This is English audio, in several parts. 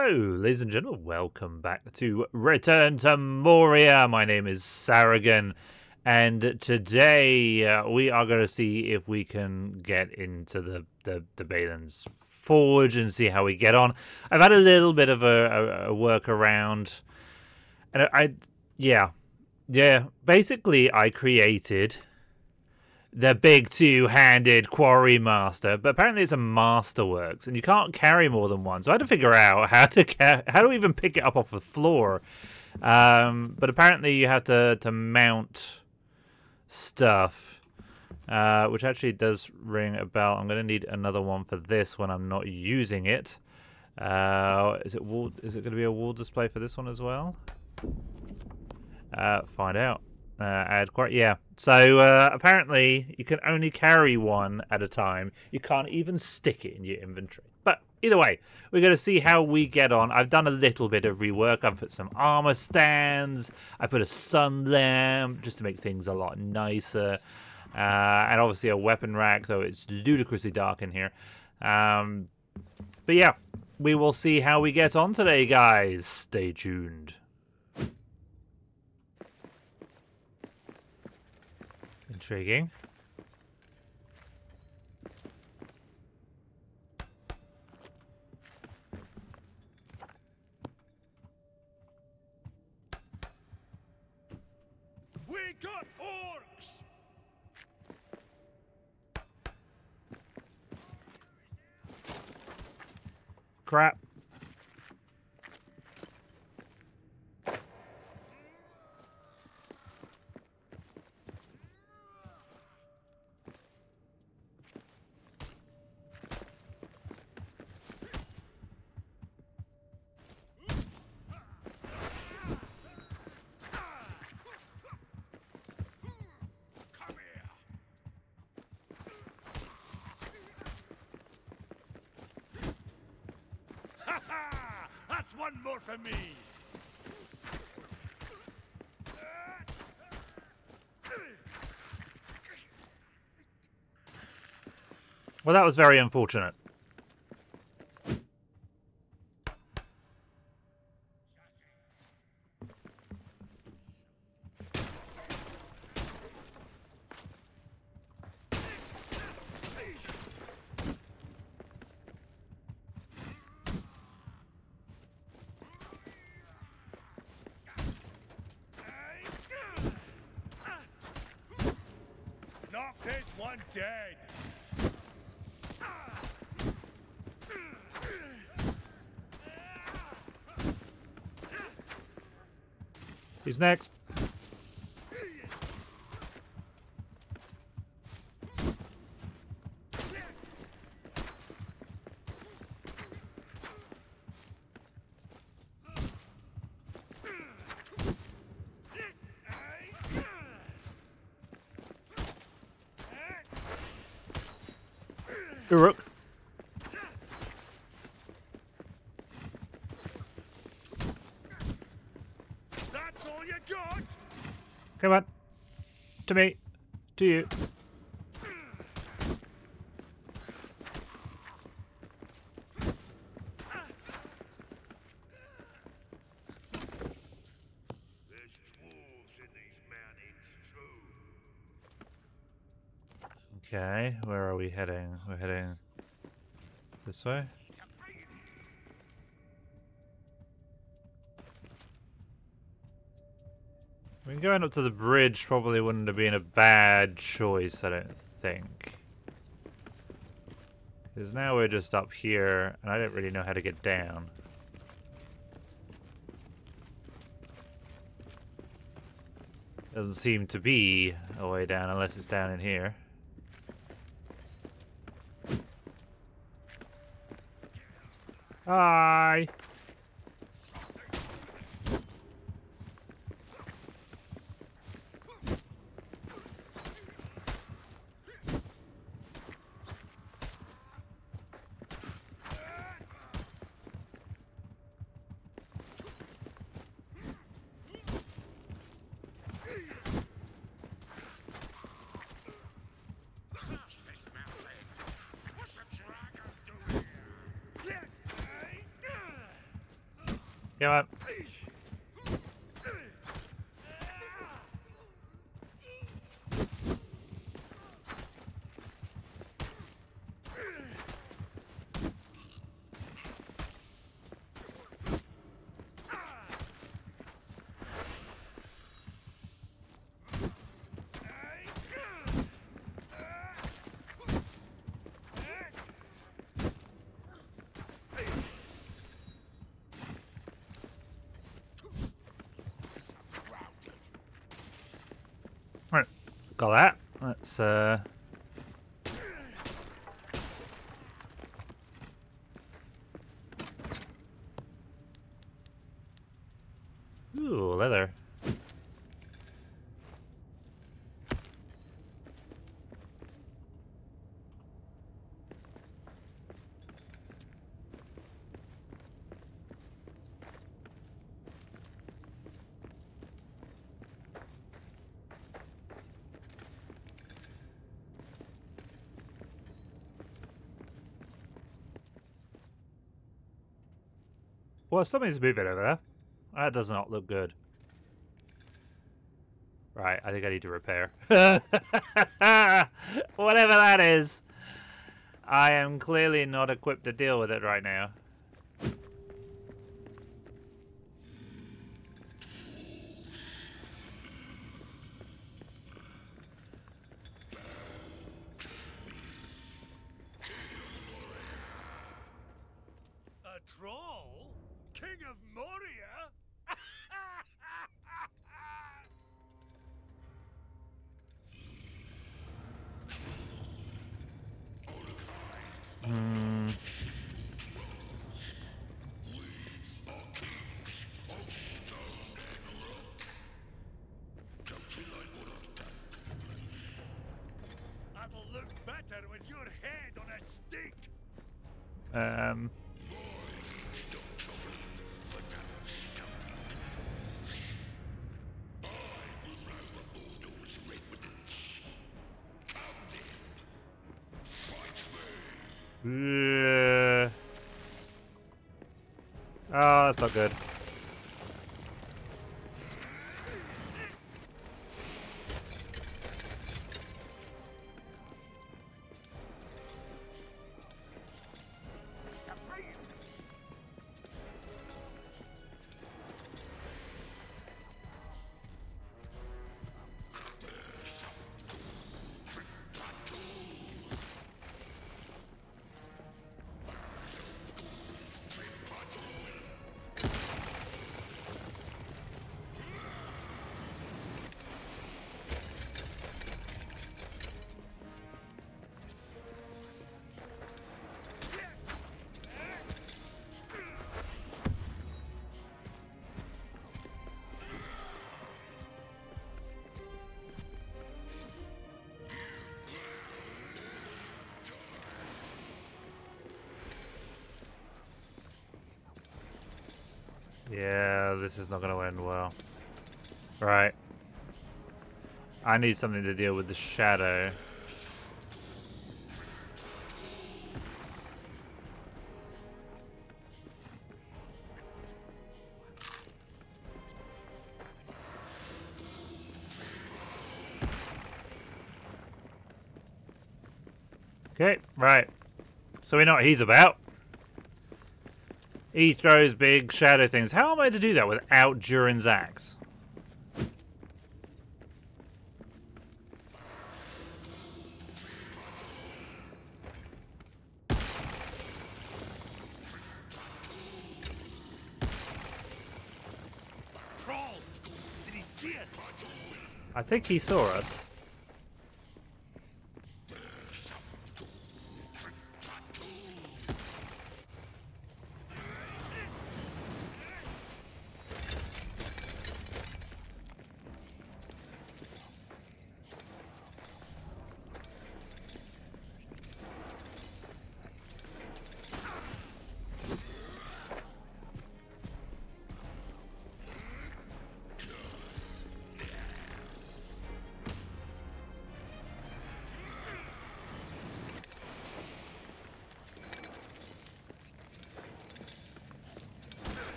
Hello, ladies and gentlemen. Welcome back to Return to Moria. My name is Saragan, and today we are going to see if we can get into the Balin's Forge and see how we get on. I've had a little bit of a workaround, and Basically, I created the big two-handed quarry master, but apparently it's a masterworks, and you can't carry more than one. So I had to figure out how to even pick it up off the floor. But apparently you have to mount stuff, which actually does ring a bell. I'm going to need another one for this when I'm not using it. Is it going to be a wall display for this one as well? Find out. So apparently you can only carry one at a time. You can't even stick it in your inventory. But either way, we're going to see how we get on. I've done a little bit of rework. I've put some armor stands. I put a sun lamp just to make things a lot nicer. And obviously a weapon rack, though it's ludicrously dark in here. But yeah, we will see how we get on today, guys. Stay tuned. Intriguing. We got orcs. Crap. One more for me. Well, that was very unfortunate. This one dead. He's next. Rook. That's all you got. Come on. To me. To you. Okay, where are we heading? We're heading this way. I mean, going up to the bridge probably wouldn't have been a bad choice, I don't think. Because now we're just up here, and I don't really know how to get down. Doesn't seem to be a way down unless it's down in here. Hi. Come on. Got that. Let's ooh, leather. Well, something's moving over there. That does not look good. Right, I think I need to repair. Whatever that is. I am clearly not equipped to deal with it right now. Oh, that's not good. Yeah, this is not going to end well. Right. I need something to deal with the shadow. Okay, right. So we know what he's about. He throws big shadow things. How am I to do that without Durin's axe? Did he see us? I think he saw us.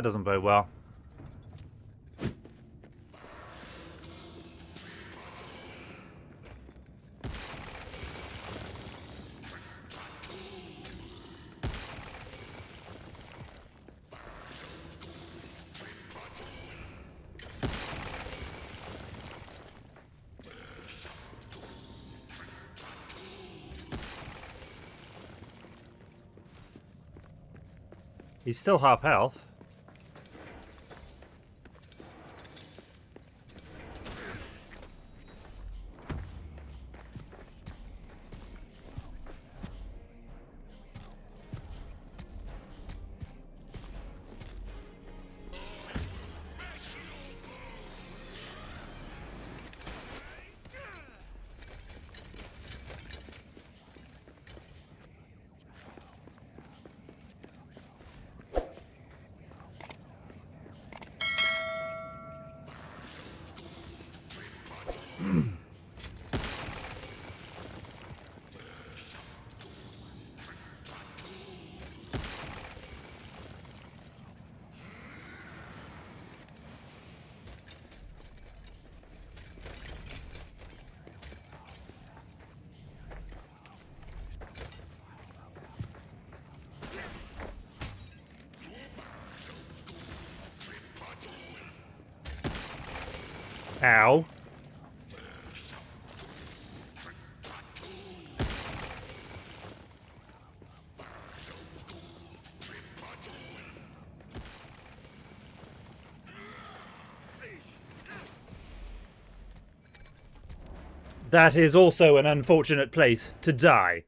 That doesn't bode well. He's still half health. Ow. That is also an unfortunate place to die.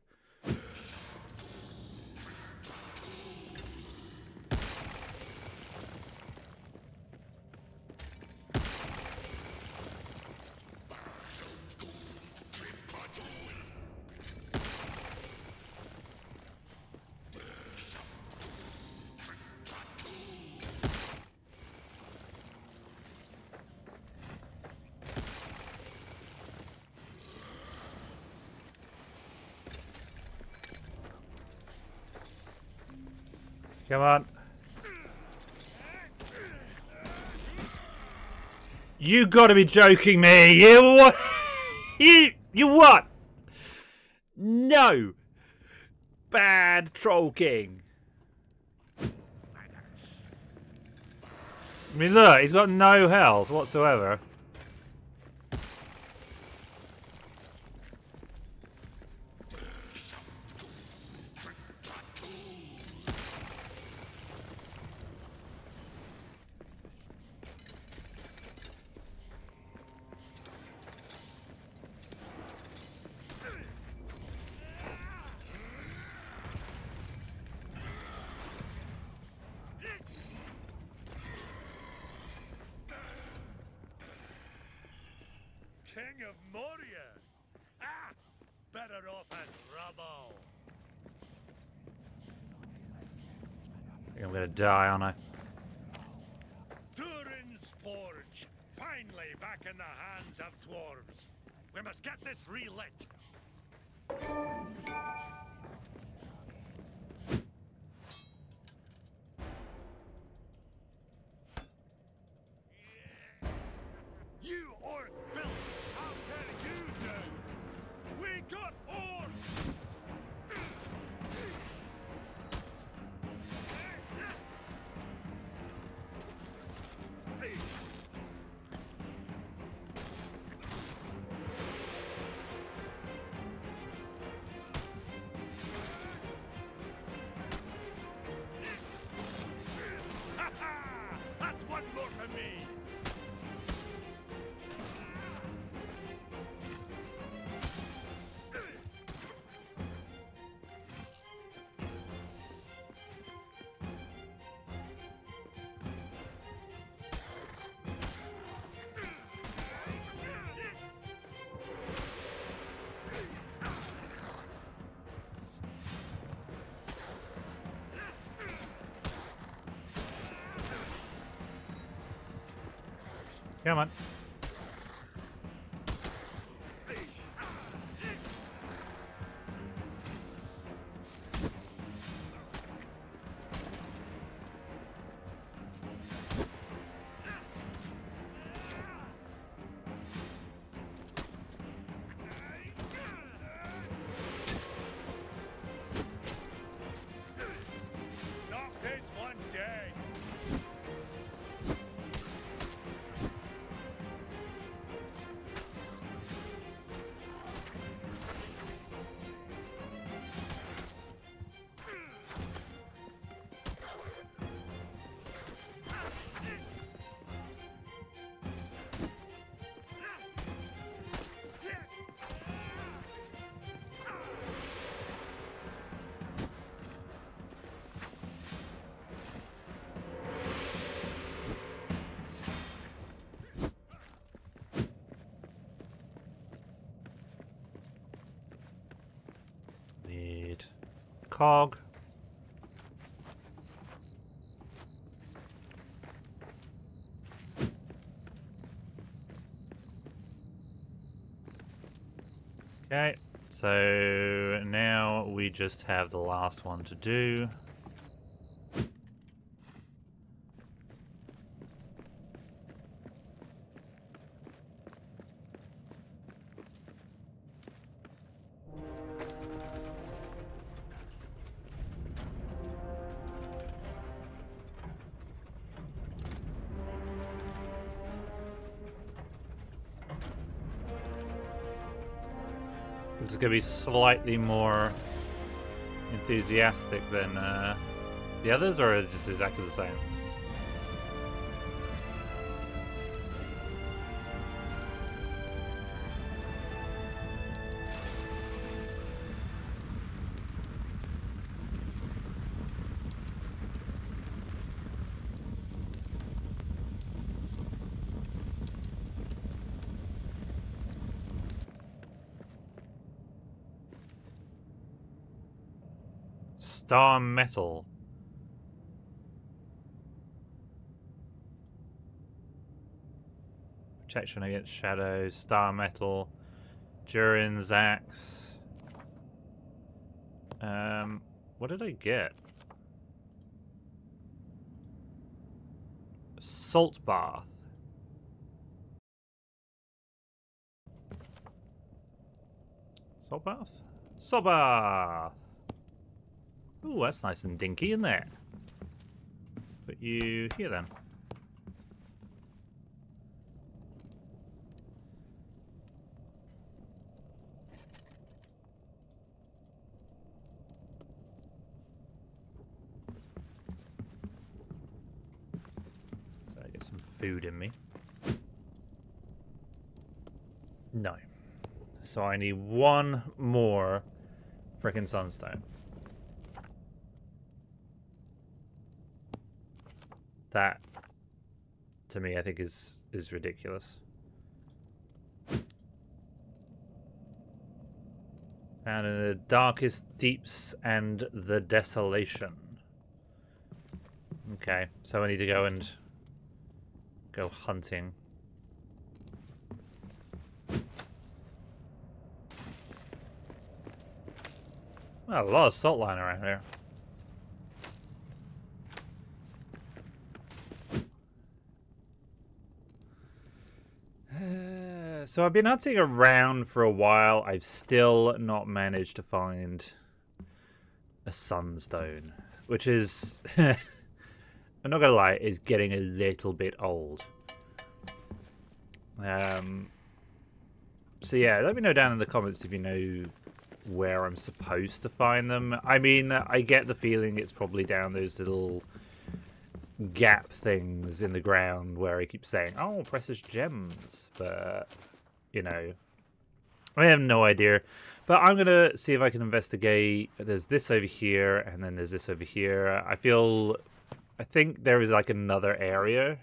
Come on. You gotta be joking me. You what? No. Bad Troll King. I mean, look, he's got no health whatsoever. King of Moria! Ah! Better off as rubble! I think I'm gonna die, aren't I? Durin's Forge! Finally back in the hands of dwarves! We must get this relit! Come on. cog. Okay, so now we just have the last one to do. Going to be slightly more enthusiastic than the others, or is it just exactly the same? Star Metal. Protection against shadows, Star Metal, Durin's axe. What did I get? Salt bath. Salt bath? Salt bath! Ooh, that's nice and dinky, isn't it? Put you here then. So I get some food in me. No. So I need one more frickin' sunstone. That, to me, I think is ridiculous. And in the darkest deeps and the desolation. Okay, so I need to go and go hunting. Well, a lot of salt lying around here. So I've been hunting around for a while. I've still not managed to find a sunstone, which is, I'm not gonna lie, is getting a little bit old. So yeah, let me know down in the comments if you know where I'm supposed to find them. I mean, I get the feeling it's probably down those little gap things in the ground where I keep saying, oh, precious gems, but... you know, I have no idea, but I'm gonna see if I can investigate. There's this over here, and then there's this over here. I think there is like another area,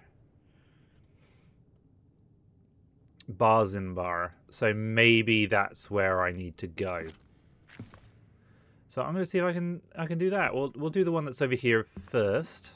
Barazinbar. So maybe that's where I need to go. So I'm gonna see if I can do that. We'll do the one that's over here first.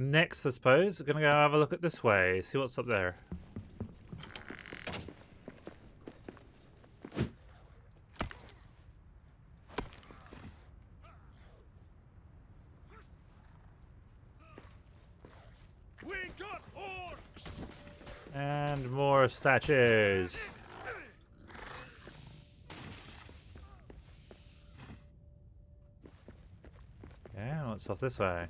Next, I suppose, we're going to go have a look at this way, see what's up there. We got orcs! And more statues. Yeah, what's off this way?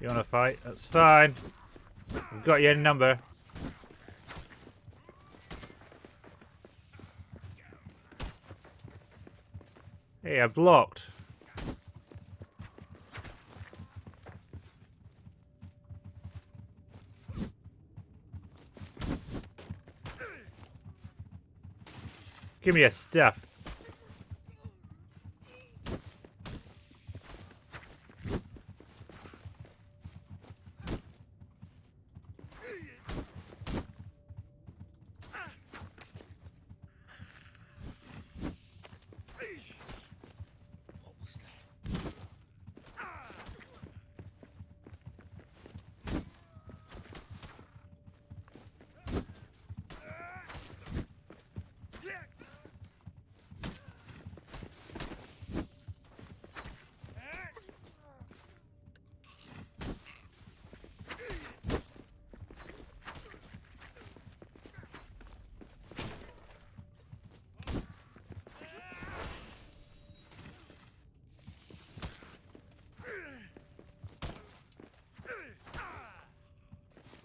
You want to fight? That's fine. We've got your number. Hey, I blocked. Give me your stuff.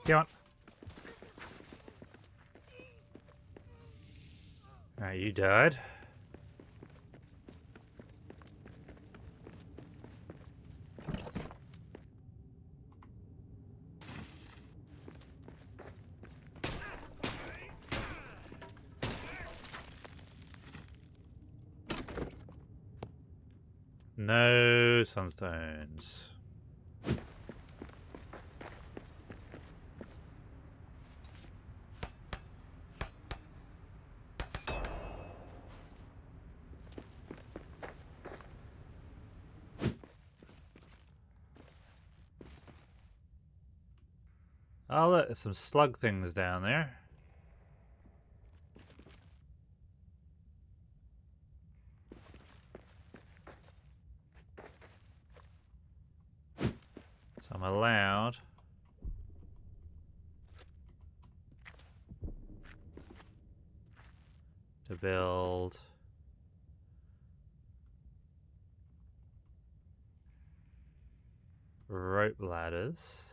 Come on. Alright, you died. No sunstones. Oh look, there's some slug things down there. So I'm allowed. To build. Rope ladders.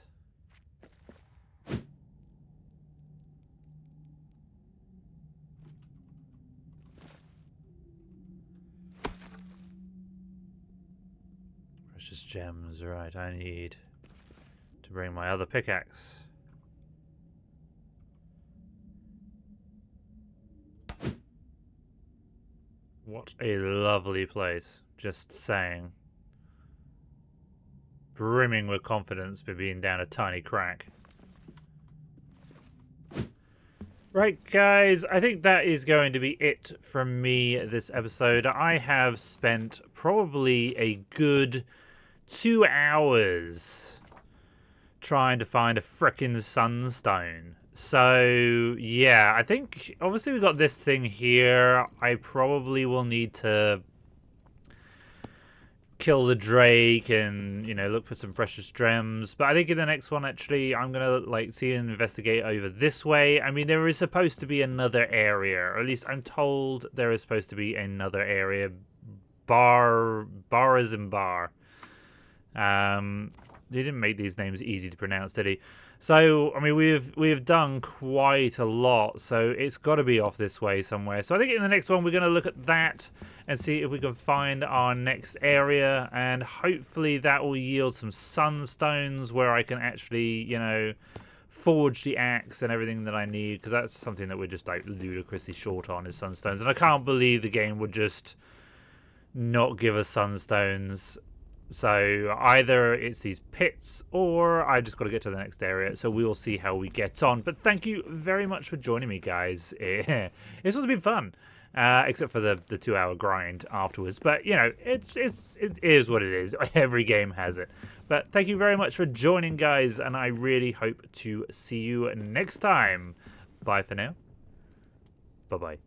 Just gems, right, I need to bring my other pickaxe. What a lovely place, just saying. Brimming with confidence by being down a tiny crack. Right, guys, I think that is going to be it from me this episode. I have spent probably a good 2 hours trying to find a frickin' sunstone. So, yeah, I think obviously we've got this thing here. I probably will need to kill the drake and, you know, look for some precious gems. But I think in the next one, actually, I'm going to, like, see and investigate over this way. I mean, there is supposed to be another area, or at least I'm told there is supposed to be another area. Barazinbar. He didn't make these names easy to pronounce, did he? So, I mean, we've done quite a lot, so it's got to be off this way somewhere. So I think in the next one, we're going to look at that and see if we can find our next area. And hopefully that will yield some sunstones where I can actually, you know, forge the axe and everything that I need. Because that's something that we're just, like, ludicrously short on is sunstones. And I can't believe the game would just not give us sunstones So either it's these pits or I just got to get to the next area. So we will see how we get on. But thank you very much for joining me, guys. This has been fun, except for the 2-hour grind afterwards. But, you know, it is what it is. Every game has it. But thank you very much for joining, guys. And I really hope to see you next time. Bye for now. Bye-bye.